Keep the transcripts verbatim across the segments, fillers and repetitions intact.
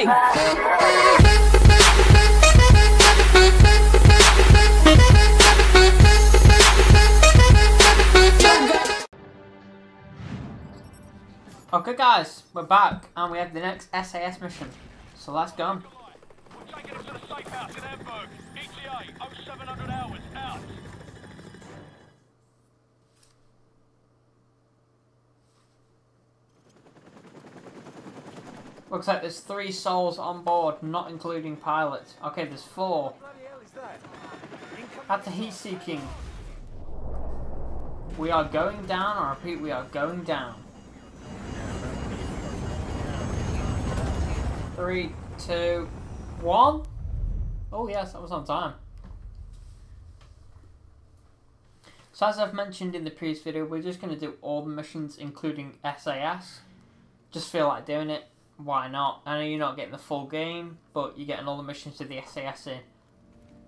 Hey! Okay guys, we're back and we have the next S A S mission, so let's go. We're taking us to the safe house in Hamburg, E T A oh seven hundred hours, out. Looks like there's three souls on board, not including pilots. Okay, there's four. That's a heat seeking. We are going down, I repeat, we are going down. Three, two, one. Oh yes, that was on time. So as I've mentioned in the previous video, we're just going to do all the missions, including S A S. Just feel like doing it. Why not? I know you're not getting the full game, but you're getting all the missions with the S A S in.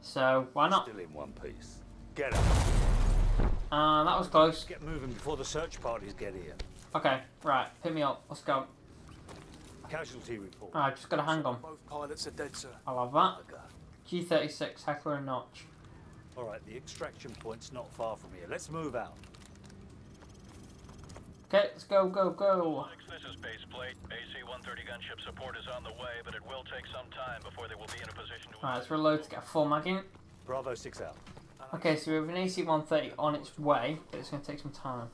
So why not? Still in one piece. Get up. And that was close. Get moving before the search parties get here. Okay, right. Pick me up. Let's go. Casualty report. Alright, just gotta hang on. Both pilots are dead, sir. I love that. G thirty-six, Heckler and Notch. Alright, the extraction point's not far from here. Let's move out. Okay, let's go, go, go. This is base plate. A C one thirty gunship support is on the way, but it will take some time before they will be in a position to... Alright, let's reload to get a full mag in. Bravo six out. Okay, so we have an A C one thirty on its way, but it's gonna take some time.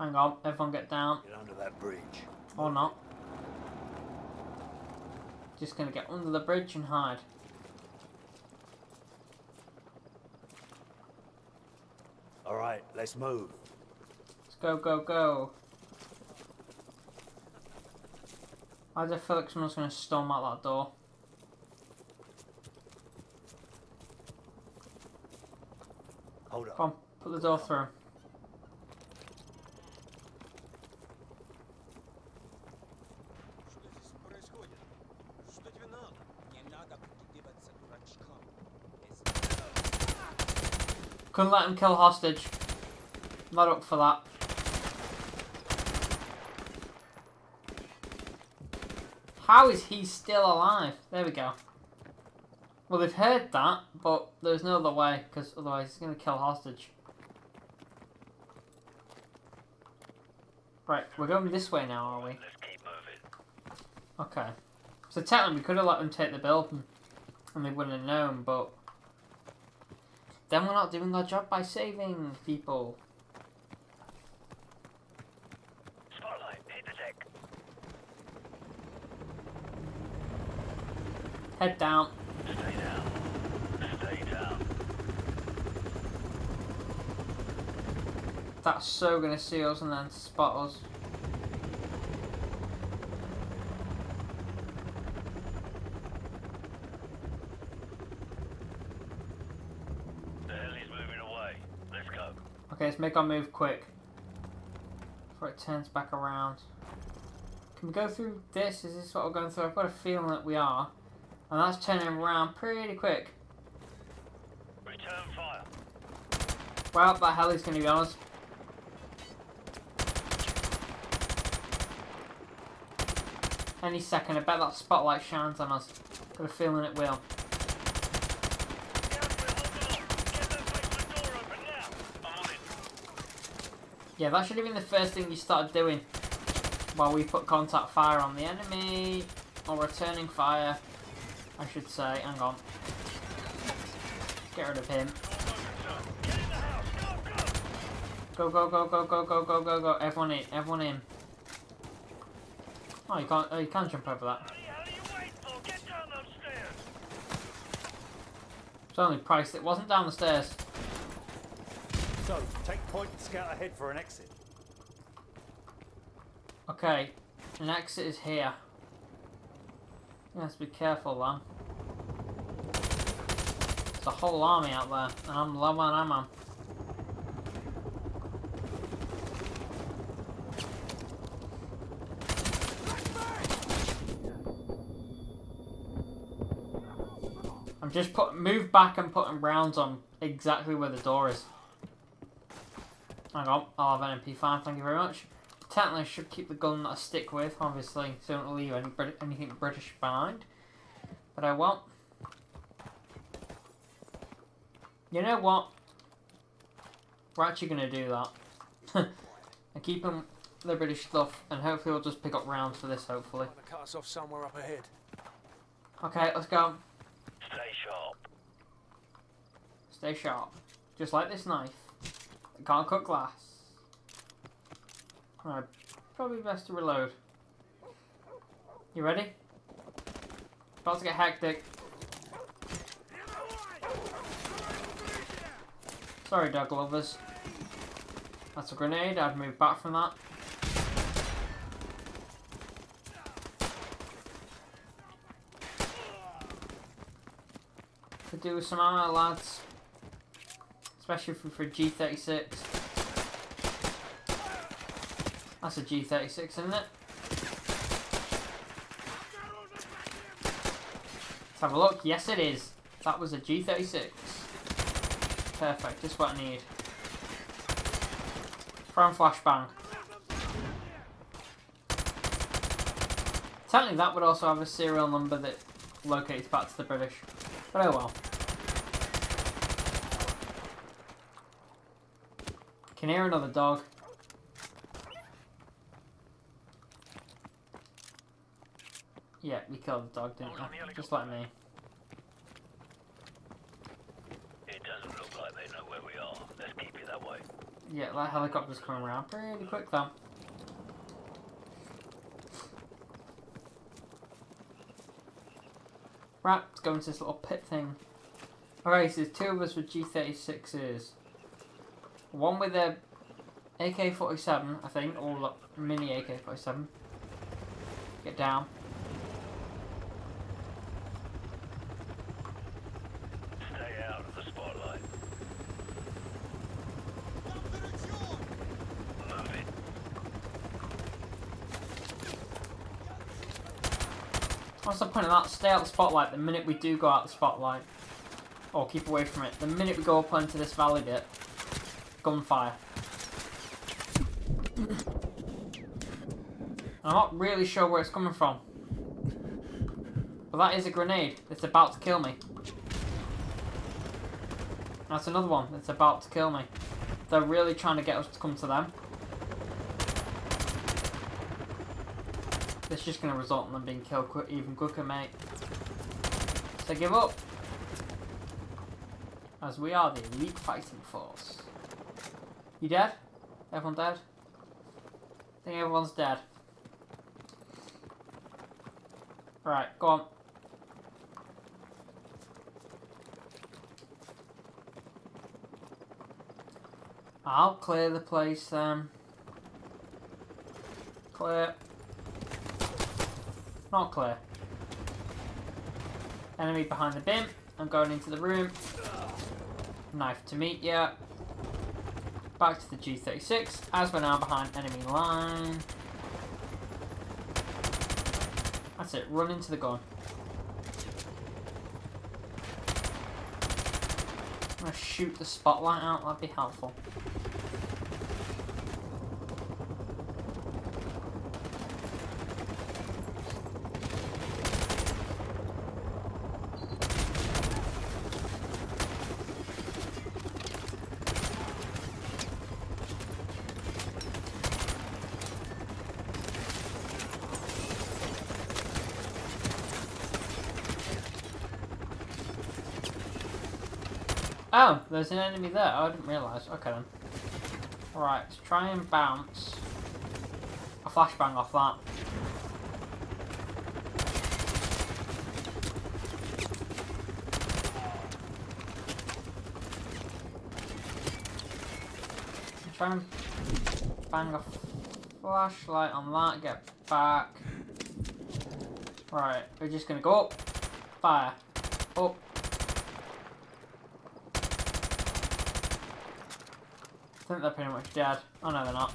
Hang on, everyone get down. Get under that bridge. Or not. Just gonna get under the bridge and hide. Alright, let's move. Let's go, go, go. I just feel like someone's gonna storm out that door. Hold up. Come on, put the door through. Couldn't let him kill hostage. Not up for that. How is he still alive? There we go. Well, they've heard that, but there's no other way, because otherwise he's going to kill hostage. Right, we're going this way now, are we? Okay. So technically, we could have let them take the building, and they wouldn't have known, but... Then we're not doing our job by saving people. Spotlight, hit the deck. Head down. Stay down. Stay down. That's so gonna see us and then spot us. Okay, let's make our move quick before it turns back around. Can we go through this? Is this what we're going through? I've got a feeling that we are. And that's turning around pretty quick. Return fire. Well, that hell is going to be honest. Any second, I bet that spotlight shines on us. Got a feeling it will. Yeah, that should have been the first thing you started doing while we put contact fire on the enemy, or returning fire, I should say. Hang on. Get rid of him. Go, go, go, go, go, go, go, go, go. Everyone in, everyone in. Oh, you can't, oh, you can't jump over that. It's only Price, it wasn't down the stairs. So, take point and scout ahead for an exit. Okay, an exit is here. Let's be careful, then. There's a whole army out there, and I'm low on ammo. I'm just put move back and putting rounds on exactly where the door is. Hang on, I'll have an M P five, thank you very much. Technically, I should keep the gun that I stick with, obviously, so don't leave any, anything British behind. But I won't. You know what? We're actually going to do that. And keep them the British stuff, and hopefully we'll just pick up rounds for this, hopefully. The car's off somewhere up ahead. Okay, let's go. Stay sharp. Stay sharp. Just like this knife. It can't cut glass. Alright, probably best to reload. You ready? About to get hectic. Sorry, dog lovers. That's a grenade, I'd move back from that. Could do with some ammo, lads. Especially for, for a G thirty-six. That's a G thirty-six, isn't it? Let's have a look. Yes, it is. That was a G thirty-six. Perfect. Just what I need. From flashbang. Technically, that would also have a serial number that locates back to the British. But oh well. Can hear another dog. Yeah, we killed the dog, didn't we? Just like me. It doesn't look like they know where we are. Let's keep it that way. Yeah, that helicopter's coming around pretty quick though. Right, let's go into this little pit thing. Alright, so there's two of us with G thirty-sixes. One with a A K forty-seven, I think, or mini A K forty-seven. Get down. Stay out of the spotlight. Move it. What's the point of that? Stay out of the spotlight the minute we do go out of the spotlight. Or keep away from it. The minute we go up onto this valley bit. Gunfire. I'm not really sure where it's coming from. But that is a grenade that's about to kill me. That's another one that's about to kill me. They're really trying to get us to come to them. That's just going to result in them being killed quick, even quicker, mate. So give up. As we are the elite fighting force. You dead? Everyone dead? I think everyone's dead. Right, go on. I'll clear the place then. Um, clear. Not clear. Enemy behind the bin. I'm going into the room. Knife to meet ya. Back to the G thirty-six, as we're now behind enemy line. That's it, run into the gun. I'm gonna shoot the spotlight out, that'd be helpful. Oh, there's an enemy there. Oh, I didn't realise. Okay then. Right, let's try and bounce. A flashbang off that. Try and bang a flashlight on that. Get back. Right, we're just gonna go up. Fire. Up. I think they're pretty much dead. Oh no, they're not.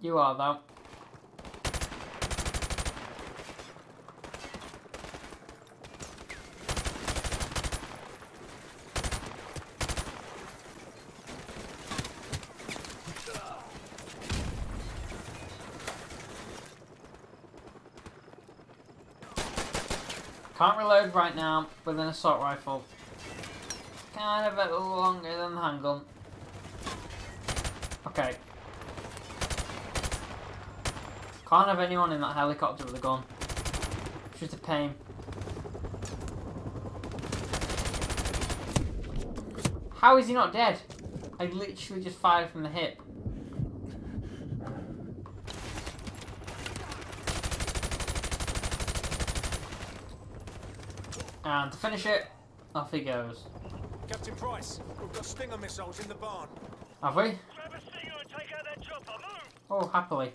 You are though. Can't reload right now with an assault rifle. Kind of a little longer than the handgun. Okay. Can't have anyone in that helicopter with a gun. It's just a pain. How is he not dead? I literally just fired from the hip. And to finish it, off he goes. Captain Price, we've got Stinger missiles in the barn. Have we? Grab a Stinger and take out that chopper, move! Oh, happily.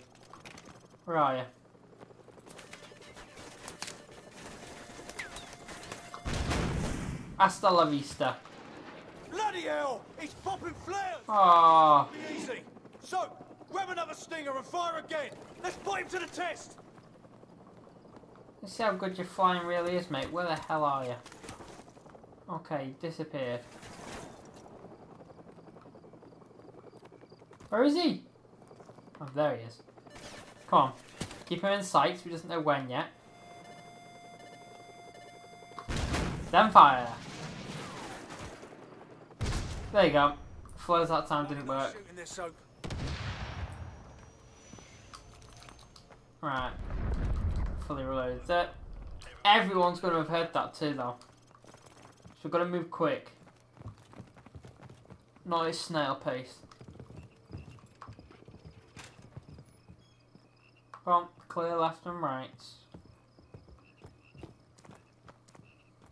Where are you? Hasta la vista. Bloody hell! It's popping flares! Oh. Easy. So, grab another Stinger and fire again. Let's put him to the test. Let's see how good your flying really is, mate. Where the hell are you? Okay, he disappeared. Where is he? Oh, there he is. Come on. Keep him in sight so he doesn't know when yet. Then fire! There you go. Flares that time didn't work. Right. Fully reloaded it. Everyone's going to have heard that too, though. So we've got to move quick. Not this snail pace. Come on, clear left and right.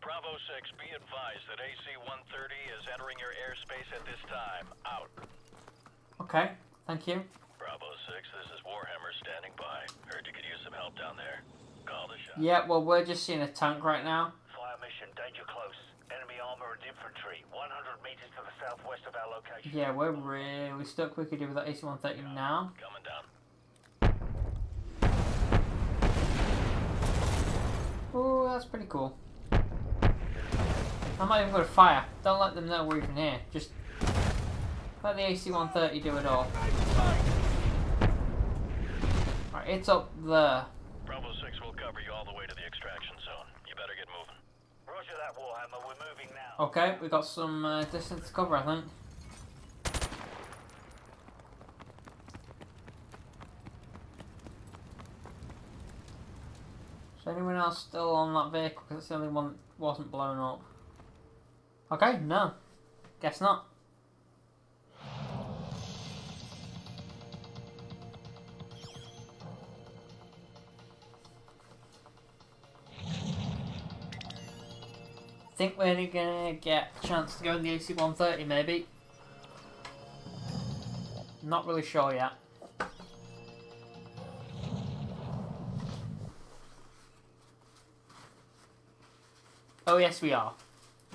Bravo six, be advised that A C one thirty is entering your airspace at this time. Out. Okay, thank you. Bravo six, this is Warhammer standing by. Heard you could use some help down there. Call the shot. Yeah, well, we're just seeing a tank right now. Fire mission, danger close. Enemy armor and infantry, one hundred meters to the southwest of our location. Yeah, we're really stuck. We could do with that A C one thirty now. Coming down. Oh, that's pretty cool. I'm not even going to fire. Don't let them know we're even here. Just let the A C one thirty do it all. Alright, it's up there. Bravo six will cover you all the way to the extraction zone. You better get moving. Roger that, Warhammer. We're moving now. Okay, we got some uh, distance to cover, I think. Is anyone else still on that vehicle? Because it's the only one that wasn't blown up. Okay, no. Guess not. Think we're gonna get a chance to go in the A C one thirty, maybe. Not really sure yet. Oh yes we are.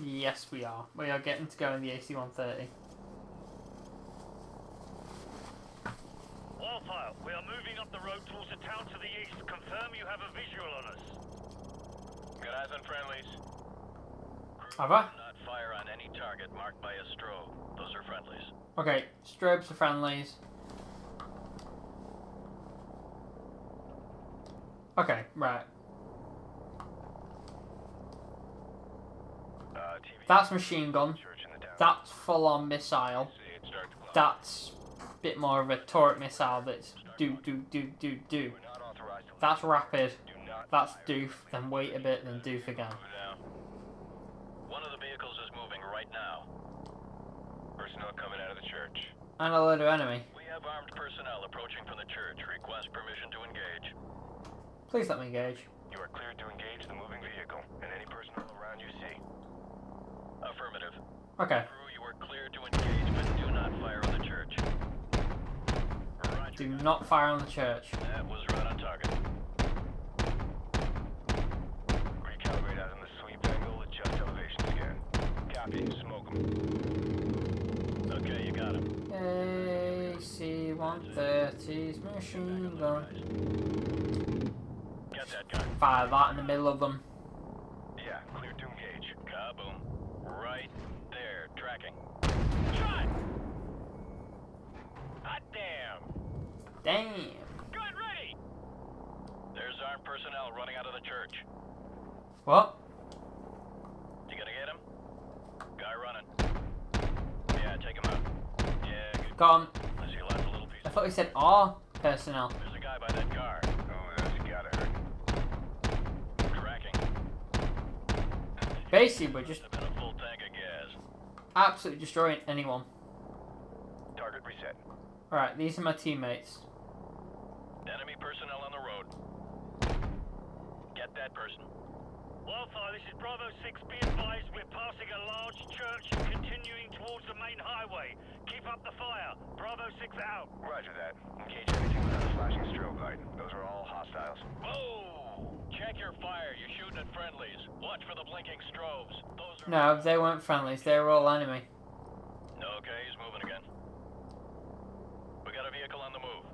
Yes we are. We are getting to go in the A C one thirty. Wildfire, we are moving up the road towards the town to the east. Confirm you have a visual on us. Good eyes on friendlies. Have I? Do not fire on any target marked by a strobe. Those are friendlies. Okay, strobes are friendlies. Okay, right. That's machine gun, that's full-on missile, that's a bit more of a turret missile that's do-do-do-do-do. That's rapid, that's doof, then wait a bit, then doof again. One of the vehicles is moving right now. Personnel coming out of the church. And a load of enemy. We have armed personnel approaching from the church. Request permission to engage. Please let me engage. You are cleared to engage the moving vehicle and any personnel around you see. Affirmative. Okay. Crew, you are cleared to engage, but do not fire on the church. Roger. Do not fire on the church. That was right on target. Recalibrate out in the sweep angle, adjust elevations again. Copy, smoke them. Okay, you got him. A C one thirty's machine gun. Get that gun. Fire that in the middle of them. Yeah, cleared to engage. Kaboom. Right there, tracking. Shot! Hot damn! Damn! Good, ready! There's armed personnel running out of the church. Well, Gone. I thought he said our personnel. There's a guy by that car. Oh, that's gotta hurt. Tracking. Basically, we're just absolutely destroying anyone. Target reset. Alright, these are my teammates. Enemy personnel on the road. Get that person. Wildfire, this is Bravo six. Be advised, we're passing a large church and continuing towards the main highway. Keep up the fire. Bravo six out. Roger that. Engage everything without a flashing strobe light. Those are all hostiles. Whoa! Check your fire. You're shooting at friendlies. Watch for the blinking strobes. Those are... No, they weren't friendlies. They were all enemy. Okay, he's moving again. We got a vehicle on the move.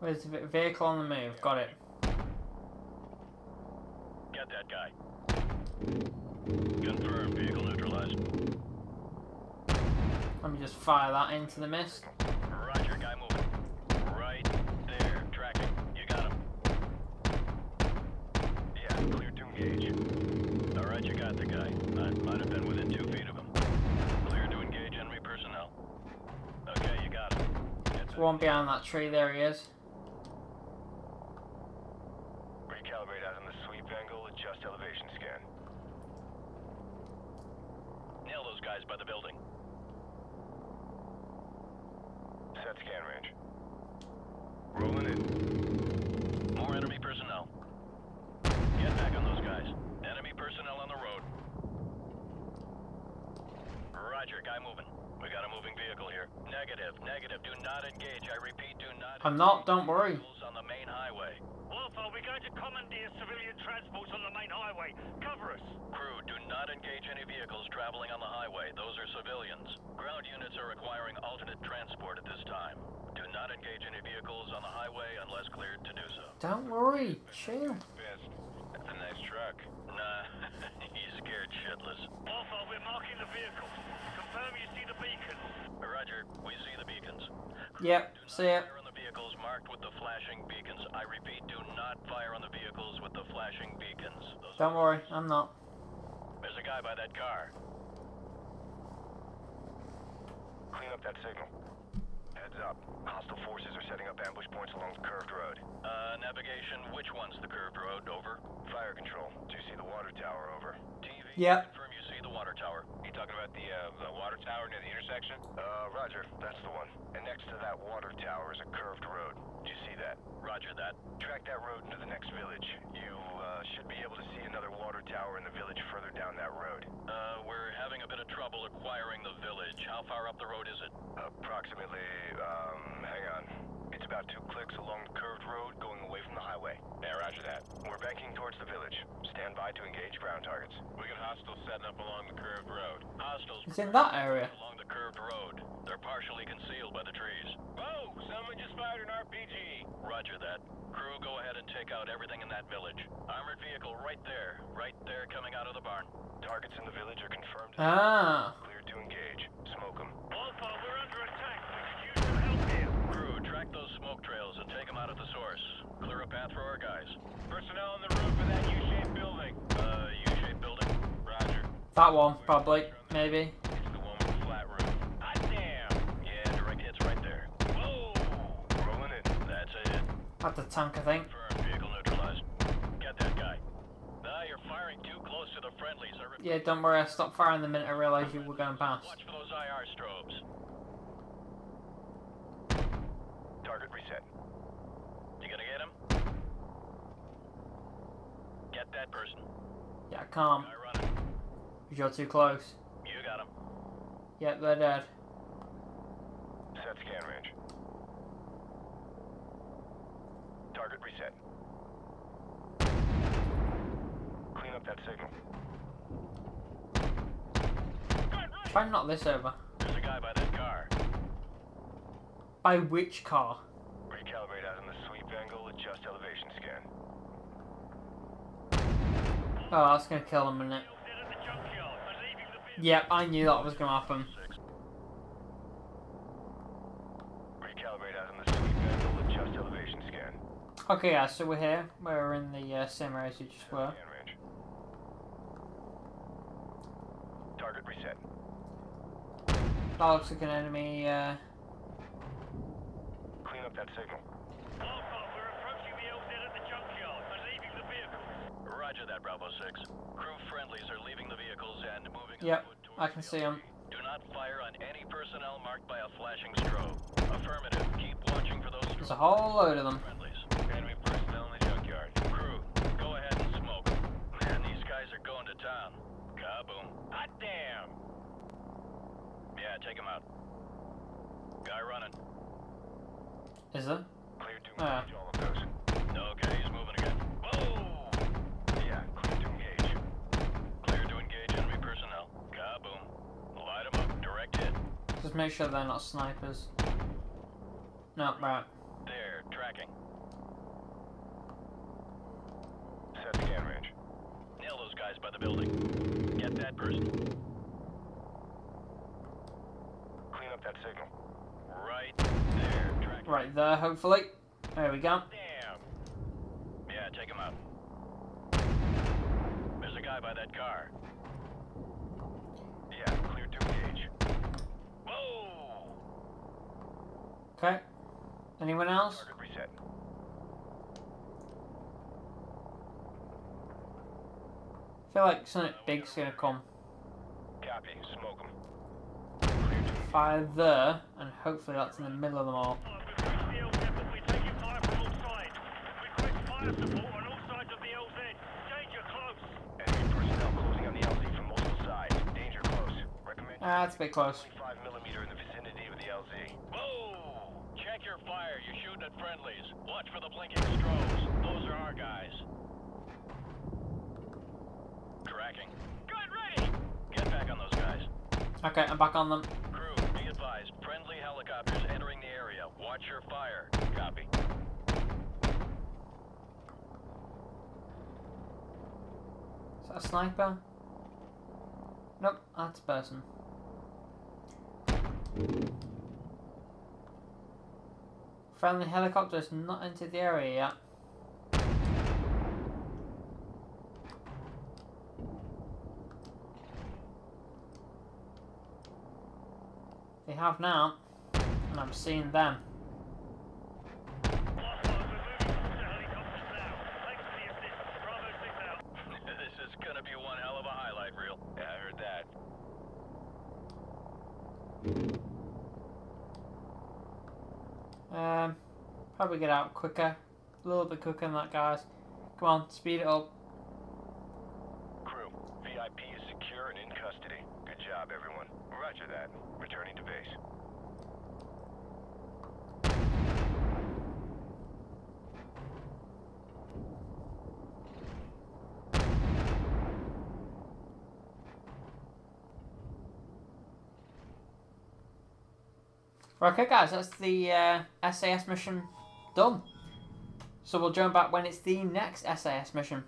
Where's the vehicle on the move? Got it. Get that guy. Confirm vehicle neutralized. Let me just fire that into the mist. Roger, guy moving. Right there, tracking. You got him. Yeah, clear to engage. Alright, you got the guy. I might have been within two feet of him. Clear to engage enemy personnel. Okay, you got him. There's one behind that tree, there he is. Elevation scan. Nail those guys by the building. Set scan range. Rolling in. More enemy personnel. Get back on those guys. Enemy personnel on the road. Roger, guy moving. We got a moving vehicle here. Negative, negative. Do not engage. I repeat, do not. I'm not. Don't worry. On the main highway. Wolfo, we're going to commandeer civilian transports on the main highway. Cover us. Crew, do not engage any vehicles traveling on the highway. Those are civilians. Ground units are requiring alternate transport at this time. Do not engage any vehicles on the highway unless cleared to do so. Don't worry. Chill. That's a nice truck. Nah, he's scared shitless. Wolfo, we're marking the vehicles. Confirm you see the beacons. Roger, we see the beacons. Yep, see ya. Vehicles marked with the flashing beacons. I repeat, do not fire on the vehicles with the flashing beacons. Those Don't worry, I'm not. There's a guy by that car. Clean up that signal. Heads up. Hostile forces are setting up ambush points along the curved road. Uh, navigation, which one's the curved road? Over. Fire control. Do you see the water tower? Over. T V, yep. Confirm you see the water tower. You talking about the, uh, the water tower near the intersection? Uh, roger. That's the one. And next to that water tower is a curved road. Do you see that? Roger that. Track that road into the next village. You, uh, should be able to see another water tower in the village further down that road. Uh, we're having a bit of trouble acquiring the village. How far up the road is it? Approximately, um, hang on. It's about two clicks along the curved road going away from the highway. Yeah, roger that. We're banking towards the village. Stand by to engage ground targets. We got hostiles setting up along the curved road. Hostiles... It's in that area. ...along the curved road. They're partially concealed by the trees. Oh! Someone just fired an R P G! Roger that. Crew, go ahead and take out everything in that village. Armored vehicle right there. Right there coming out of the barn. Targets in the village are confirmed. Ah! Cleared to engage. Smoke them. Alpha, we're under attack. We could use some help here. Crew, track those smoke trails and take them out at the source. Clear a path for our guys. Personnel on the roof of that U-shaped building. Uh, U-shaped building. Roger. That one, probably. Maybe. It's the one with the flat roof. Hot damn! Yeah, direct hits right there. Whoa! Rolling it. That's a hit. That's a tank, I think. Confirm vehicle neutralized. Get that guy. Nah, you're firing too close to the friendlies. Yeah, don't worry. I stopped firing the minute I realized you were going past. Watch for those I R strobes. Target reset. You gonna get him? Get that person. Yeah, calm. Because you're too close. You got him. Yep, they're dead. Set scan range. Target reset. Clean up that signal. Try not this over. There's a guy by that car. By which car? Recalibrate out on the sweep angle, adjust elevation scan. Oh, that's gonna kill him, isn't it? Yep, I knew that was gonna happen. Recalibrate out on the sweep angle, adjust elevation scan. Okay, yeah, so we're here. We're in the uh, same area as you just were. Target reset. That looks like an enemy, uh... Clean up that signal. Alpha, we're approaching the L Z at the junkyard. They're leaving the vehicles. Roger that, Bravo six. Crew friendlies are leaving the vehicles and moving... Yep, I can see them. Do not fire on any personnel marked by a flashing strobe. Affirmative. Keep watching for those... There's a whole load of them. Friendlies. Enemy personnel in the junkyard. Crew, go ahead and smoke. Man, these guys are going to town. Kaboom. Hot damn! Yeah, take him out. Guy running. Is it? Clear to engage all of those. Okay, he's moving again. Whoa! Yeah, clear to engage. Clear to engage enemy personnel. Kaboom. Light him up. Direct hit. Just make sure they're not snipers. Not right. There, tracking. Set the gun range. Nail those guys by the building. Get that person. That signal. Right there. Track. Right there, hopefully. There we go. Damn. Yeah, take him out. There's a guy by that car. Yeah, clear to engage. Whoa! Okay. Anyone else? Target reset. I feel like something uh, big's gonna come. Copy. Smoke him. Fire there, and hopefully that's in the middle of them all. Ah, that's a bit close. five millimeter in the vicinity of the L Z. Whoa! Check your fire. You're shooting at friendlies. Watch for the blinking strobes. Those are our guys. Tracking. Gun ready. Get back on those guys. Okay, I'm back on them. Advised, friendly helicopters entering the area. Watch your fire. Copy. Is that a sniper? Nope, that's a person. Friendly helicopter has not entered the area yet. They have now, and I'm seeing them. This is gonna be one hell of a highlight reel. Yeah, I heard that. Um, probably get out quicker, a little bit quicker than that, guys. Come on, speed it up. Crew, V I P is secure and in custody. Good job, everyone. Roger that. Returning to base. Right, okay guys, that's the uh, S A S mission done. So we'll join back when it's the next S A S mission.